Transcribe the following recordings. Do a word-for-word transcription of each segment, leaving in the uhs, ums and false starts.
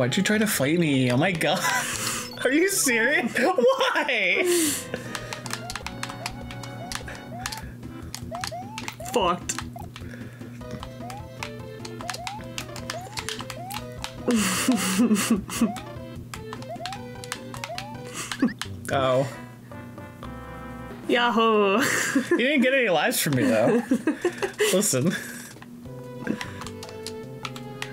Why'd you try to fight me? Oh my god. Are you serious? Why? Fucked. Oh. Yahoo! You didn't get any lives from me though. Listen.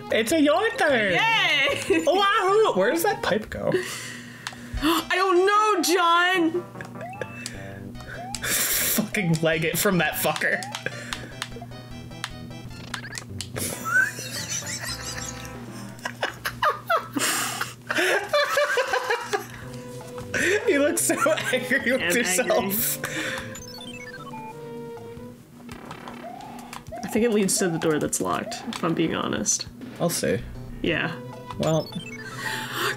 It's a your turn! Yay! Wahoo! Where does that pipe go? I don't know, John! Fucking leg it from that fucker. You look so angry with I'm yourself. Angry. I think it leads to the door that's locked, if I'm being honest. I'll see. Yeah. Well.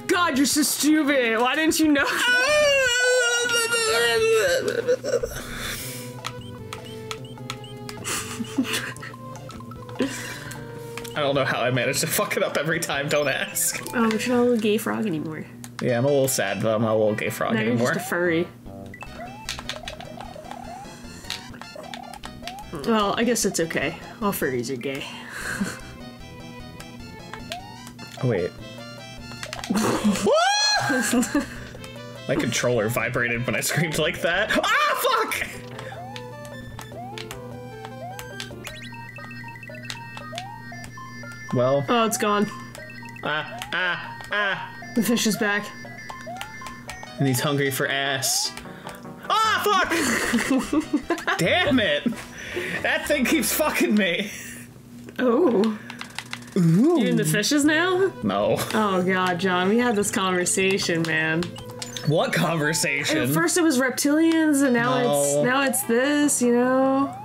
God, you're so stupid. Why didn't you know? I don't know how I managed to fuck it up every time. Don't ask. Oh, but you're not a little gay frog anymore. Yeah, I'm a little sad that I'm not a little gay frog now anymore. You're just a furry. Well, I guess it's okay. All furries are gay. Oh, wait. My controller vibrated when I screamed like that. Ah, fuck! Well. Oh, it's gone. Ah, ah, ah. The fish is back. And he's hungry for ass. Ah, fuck! Damn it! That thing keeps fucking me. Oh. Ooh. You in the fishes now? No. Oh god, John, we had this conversation, man. What conversation? At first it was reptilians, and now no. it's now it's this, you know.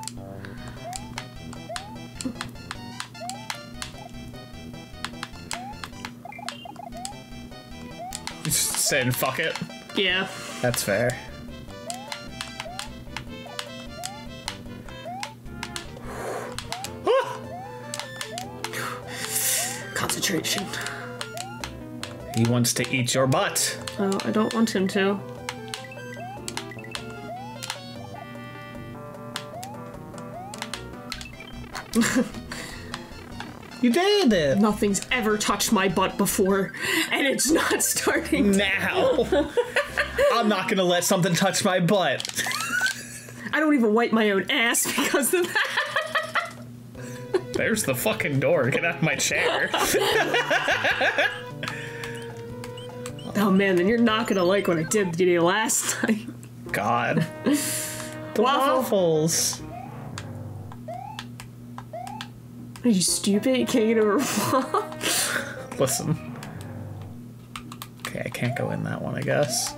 You just saying fuck it. Yeah. That's fair. Concentration. He wants to eat your butt. Oh, I don't want him to. You did it! Nothing's ever touched my butt before, and it's not starting now. I'm not gonna let something touch my butt. I don't even wipe my own ass because of that. There's the fucking door. Get out of my chair. Oh man, then you're not gonna like what I did to you last time. God. The waffles. Are you stupid? You can't get over waffles. Listen. Okay, I can't go in that one, I guess.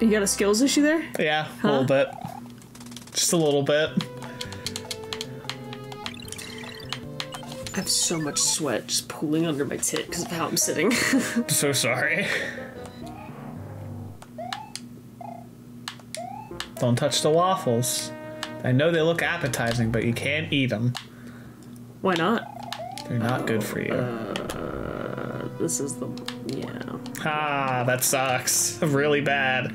You got a skills issue there? Yeah, huh? A little bit. Just a little bit. I have so much sweat just pooling under my tit because of how I'm sitting. I'm so sorry. Don't touch the waffles. I know they look appetizing, but you can't eat them. Why not? They're not oh, good for you. Uh, this is the... yeah. Ah, that sucks. Really bad.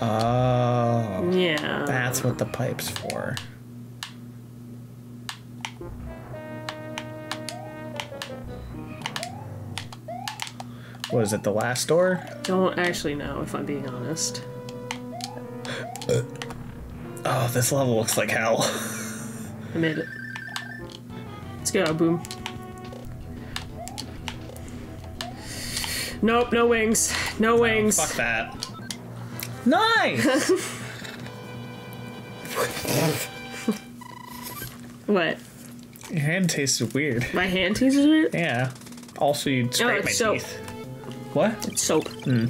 Oh. Yeah. That's what the pipe's for. What is it, the last door? Don't actually know, if I'm being honest. Uh, oh, this level looks like hell. I made it. Let's go, boom. Nope, no wings. No wings. Oh, fuck that. Nice! What? Your hand tasted weird. My hand tasted weird? Yeah. Also, you'd scrape oh, my so teeth. What? It's soap. Mm.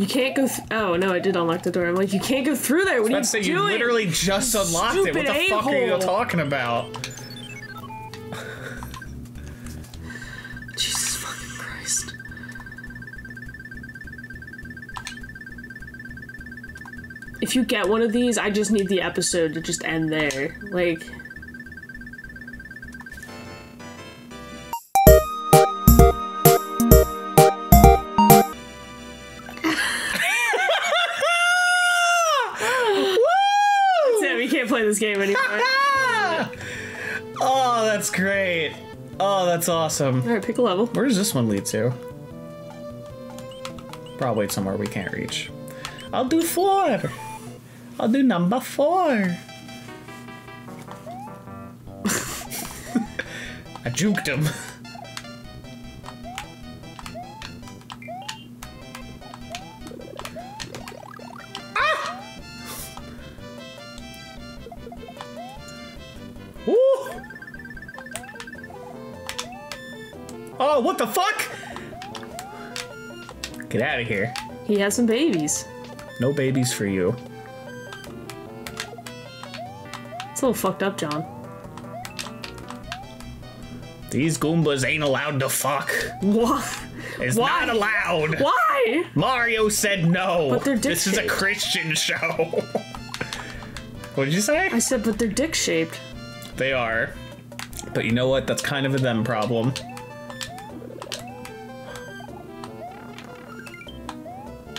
You can't go th oh, no, I did unlock the door. I'm like, you can't go through there. What I was are you doing? You literally just you unlocked it. What the fuck are you talking about? Jesus fucking Christ. If you get one of these, I just need the episode to just end there. Like... Oh, that's great. Oh, that's awesome. All right, pick a level. Where does this one lead to? Probably somewhere we can't reach. I'll do four. I'll do number four. I juked him. Ah! Woo! Oh, what the fuck? Get out of here. He has some babies. No babies for you. It's a little fucked up, Jon. These Goombas ain't allowed to fuck. What? It's Why? not allowed. Why? Mario said no. But they're dick-shaped. This is a Christian show. What did you say? I said, but they're dick-shaped. They are. But you know what? That's kind of a them problem.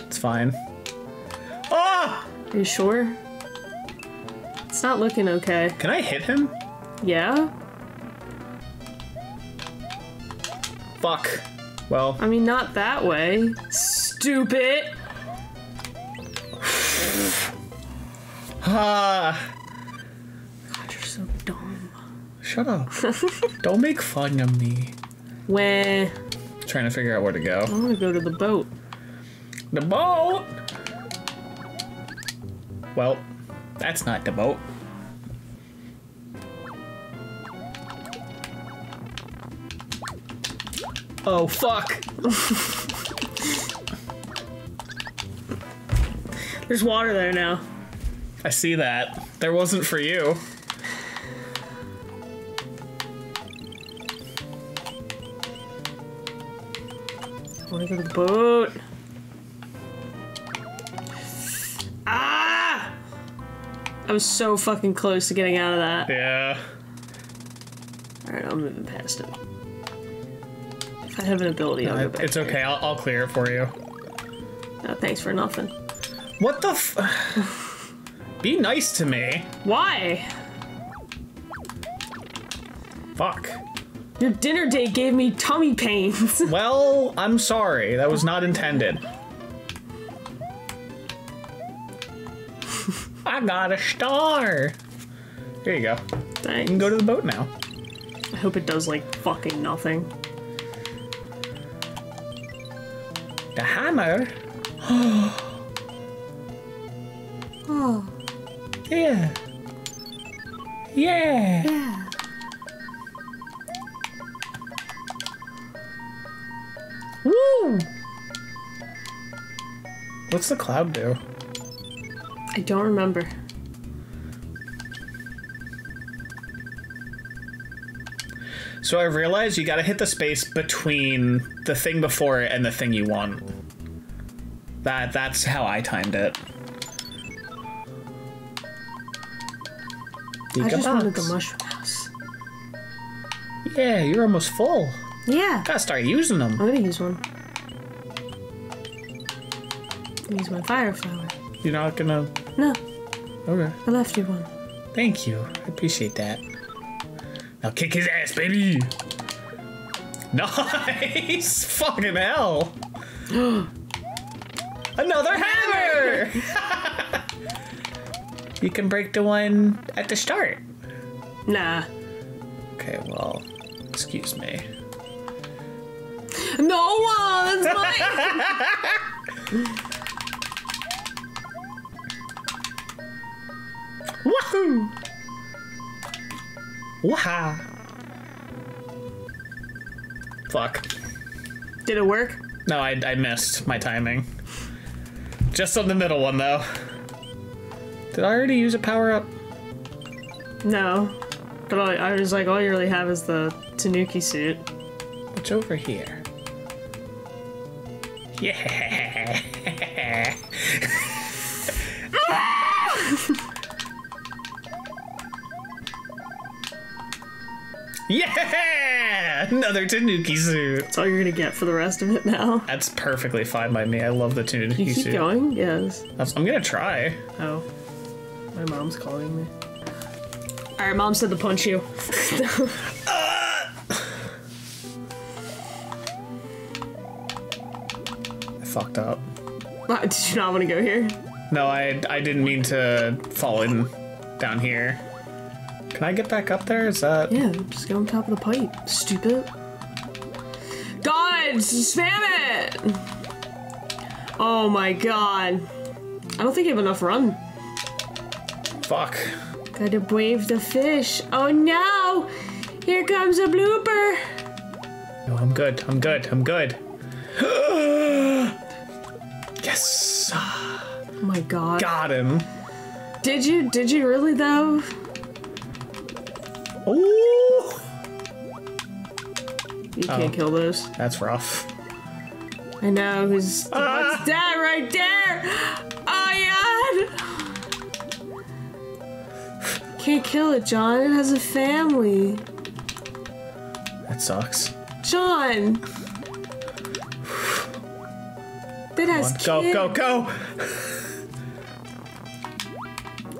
It's fine. Ah! Are you sure? It's not looking okay. Can I hit him? Yeah. Fuck. Well. I mean, not that way. Stupid. Ah. God, you're so dumb. Shut up. Don't make fun of me. Where? Trying to figure out where to go. I want to go to the boat. The boat. Well, that's not the boat. Oh, fuck! There's water there now. I see that. There wasn't for you. I wanna go to the boat. Ah! I was so fucking close to getting out of that. Yeah. Alright, I'm moving past it. I have an ability. I'll go back it's okay. I'll, I'll clear it for you. No, thanks for nothing. What the f- Be nice to me. Why? Fuck. Your dinner date gave me tummy pains. Well, I'm sorry. That was not intended. I got a star. There you go. Thanks. You can go to the boat now. I hope it does like fucking nothing. The hammer? Oh. Yeah. Yeah. Yeah. Woo! What's the cloud do? I don't remember. So I realized you gotta hit the space between the thing before it and the thing you want. That that's how I timed it. You I just box. wanted the mushroom house. Yeah, you're almost full. Yeah. Gotta start using them. I'm gonna use one. I'm gonna use my fire flower. You're not gonna? No. Okay. I left you one. Thank you. I appreciate that. Now kick his ass, baby! Nice! Fucking hell! Another hammer! You can break the one at the start. Nah. Okay, well, excuse me. No, uh, that's mine! Wahoo! Waha! Fuck. Did it work? No, I, I missed my timing. Just on the middle one, though. Did I already use a power-up? No. But I, I was like, all you really have is the Tanuki suit. What's over here? Yeah! Yeah! Another Tanuki suit. That's all you're gonna get for the rest of it now. That's perfectly fine by me. I love the Tanuki suit. You keep going? Yes. That's, I'm gonna try. Oh. My mom's calling me. Alright, mom said to punch you. uh! I fucked up. What? Did you not want to go here? No, I, I didn't mean to fall in down here. Can I get back up there? Is that... Yeah, just go on top of the pipe, stupid. God, spam it! Oh my god. I don't think you have enough run. Fuck. Gotta wave the fish. Oh no! Here comes a blooper! No, I'm good, I'm good, I'm good. Yes! Oh my god. Got him. Did you, did you really though? Ooh. You can't oh, kill those. That's rough. I know, because ah. What's that right there? Oh yeah! Can't kill it, Jon. It has a family. That sucks. Jon! That has kids. Go, go, go!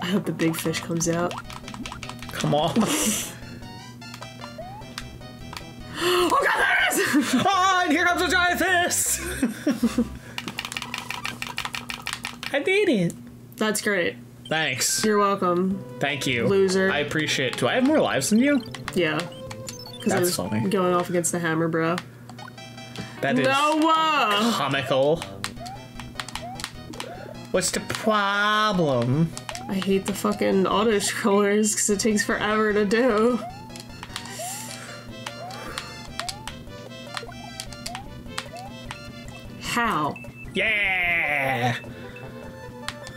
I hope the big fish comes out. Come on. Oh god, there it is! Oh, and here comes a giant fist! I did it. That's great. Thanks. You're welcome. Thank you. Loser. I appreciate it. Do I have more lives than you? Yeah. That's I was funny. Going off against the hammer, bro. That is Noah. Comical. What's the problem? I hate the fucking auto scrollers because it takes forever to do. How? Yeah!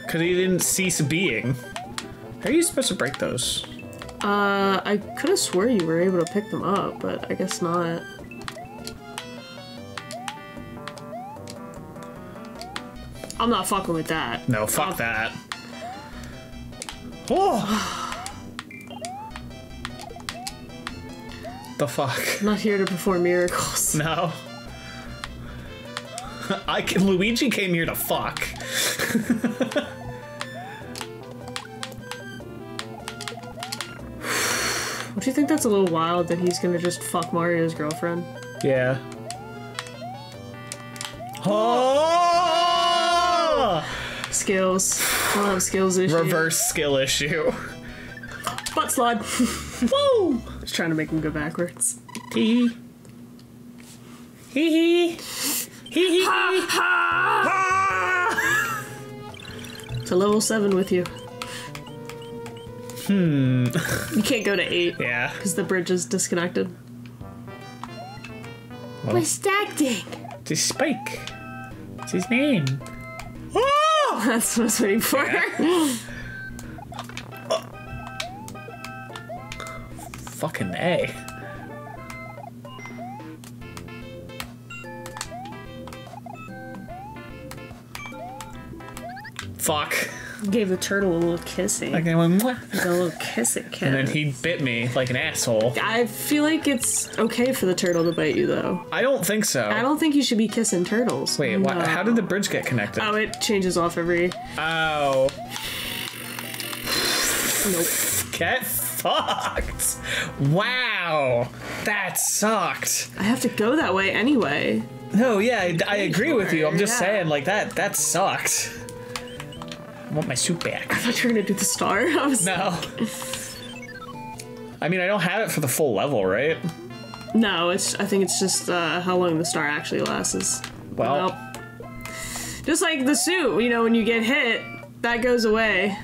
Because he didn't cease being. How are you supposed to break those? Uh, I could have swore you were able to pick them up, but I guess not. I'm not fucking with that. No, fuck I'll that. Oh! The fuck? I'm not here to perform miracles. No. I can, Luigi came here to fuck. Don't you think that's a little wild that he's gonna just fuck Mario's girlfriend? Yeah. Oh! Skills. We'll have skills issue. Reverse skill issue. Butt slide. Woo! Just trying to make him go backwards. Hee hee. Hee hee. Hee hee. Ha ha! Ha! It's a level seven with you. Hmm. You can't go to eight. Yeah. Because the bridge is disconnected. Well, we're stacked it. It's Spike. It's his name. That's what I was waiting for. Yeah. Oh. Fucking A. Fuck. Gave the turtle a little kissy. Like I went, mwah. Like a little kissy kiss. And then he bit me like an asshole. I feel like it's okay for the turtle to bite you, though. I don't think so. I don't think you should be kissing turtles. Wait, no. Why, how did the bridge get connected? Oh, it changes off every... Oh. Nope. Get fucked! Wow! That sucked! I have to go that way anyway. No, yeah, I, I agree sure. with you. I'm just yeah. saying, like, that, that sucked. I want my suit back. I thought you were gonna do the star. I was no. Like... I mean, I don't have it for the full level, right? No, it's. I think it's just uh, how long the star actually lasts. Well, nope. Just like the suit, you know, when you get hit, that goes away.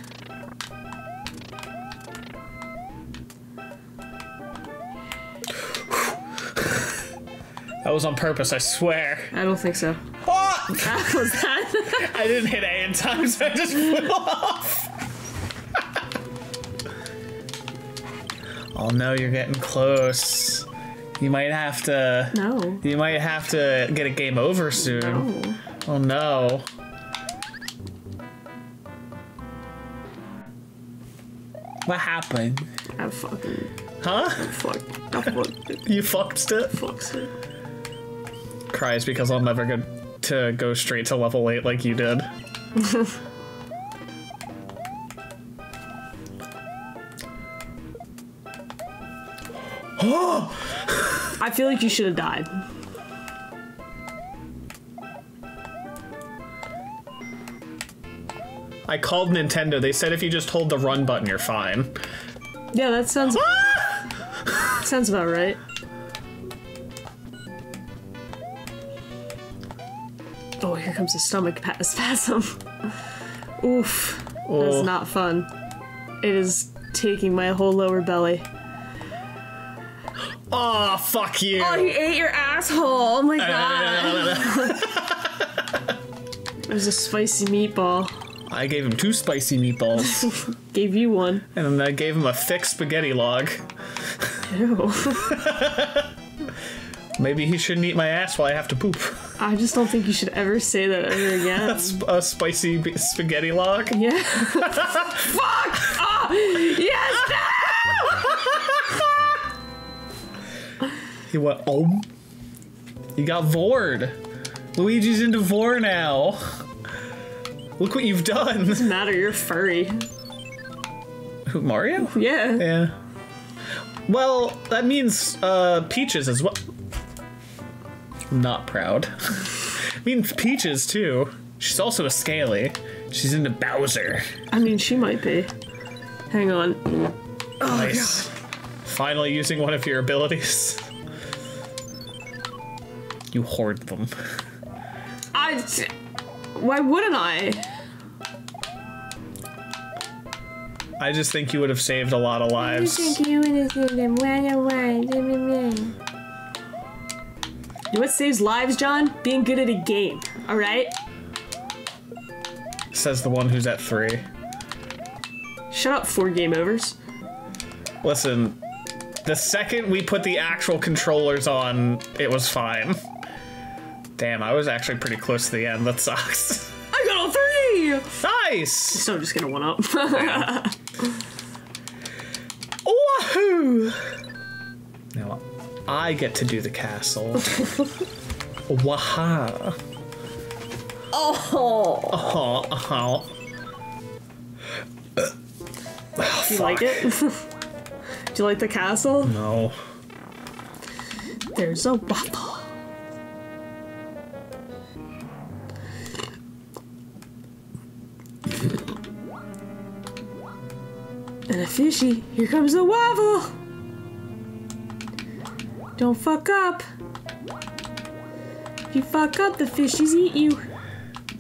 That was on purpose, I swear. I don't think so. Oh! That was that. I didn't hit A in time, so I just flew off. Oh no, you're getting close. You might have to. No. You might have to get a game over soon. No. Oh no. What happened? I fucking. Huh? I fucked. I fucked it. You fucked it? Fucked it. Cries because I'll never get to go straight to level eight like you did. I feel like you should have died. I called Nintendo. They said if you just hold the run button, you're fine. Yeah, that sounds... sounds about right. Oh, here comes the stomach spasm. Oof. Oh. That's not fun. It is taking my whole lower belly. Oh, fuck you. Oh, he ate your asshole. Oh, my God. It was a spicy meatball. I gave him two spicy meatballs. Gave you one. And then I gave him a thick spaghetti log. Ew. Maybe he shouldn't eat my ass while I have to poop. I just don't think you should ever say that ever again. A, a spicy b spaghetti log? Yeah. Fuck! Oh, yes! No! He went, oh. He got vored. Luigi's into vor now. Look what you've done. It doesn't matter, you're furry. Who, Mario? Yeah. Yeah. Well, that means uh, Peaches as well. I'm not proud. I mean, Peaches too. She's also a scaly. She's into Bowser. I mean, she might be. Hang on. Nice. Oh, finally using one of your abilities. You hoard them. I... T Why wouldn't I? I just think you would have saved a lot of lives. I think you would have saved them. You know what saves lives, John? Being good at a game. All right? Says the one who's at three. Shut up, four game overs. Listen, the second we put the actual controllers on, it was fine. Damn, I was actually pretty close to the end. That sucks. I got all three! Nice! So I'm just gonna one-up. Wahoo! Now I get to do the castle. Waha! Oh! Oh, oh. Uh, oh, do you fuck. like it? Do you like the castle? No. There's a waffle. And a fishy. Here comes the waffle. Don't fuck up. If you fuck up, the fishies eat you.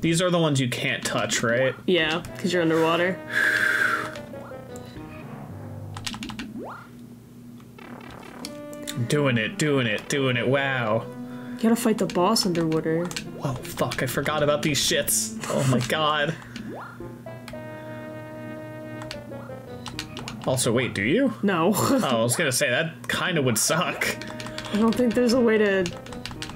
These are the ones you can't touch, right? Yeah, because you're underwater. Doing it, doing it, doing it. Wow. You gotta fight the boss underwater. Whoa, fuck. I forgot about these shits. Oh my God. Also, wait, do you? No. Oh, I was gonna say, that kind of would suck. I don't think there's a way to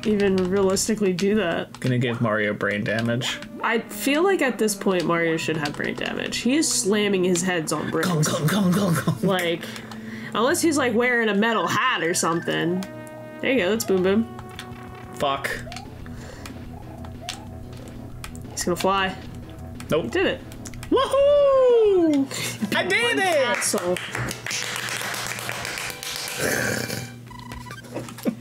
even realistically do that. Gonna give Mario brain damage. I feel like at this point, Mario should have brain damage. He is slamming his heads on bricks. Gong, gong, gong, gong, gong. Like, unless he's like wearing a metal hat or something. There you go, that's Boom Boom. Fuck. He's gonna fly. Nope. He did it. Woohoo! I did it!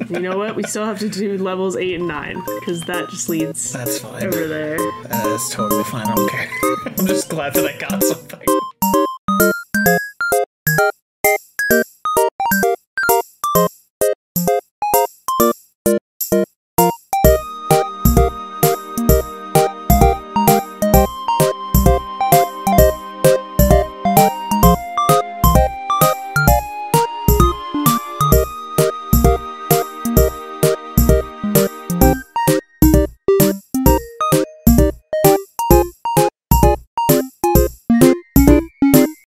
You know what? We still have to do levels eight and nine, because that just leads That's fine. over there. That's totally fine. I don't care. I'm just glad that I got something.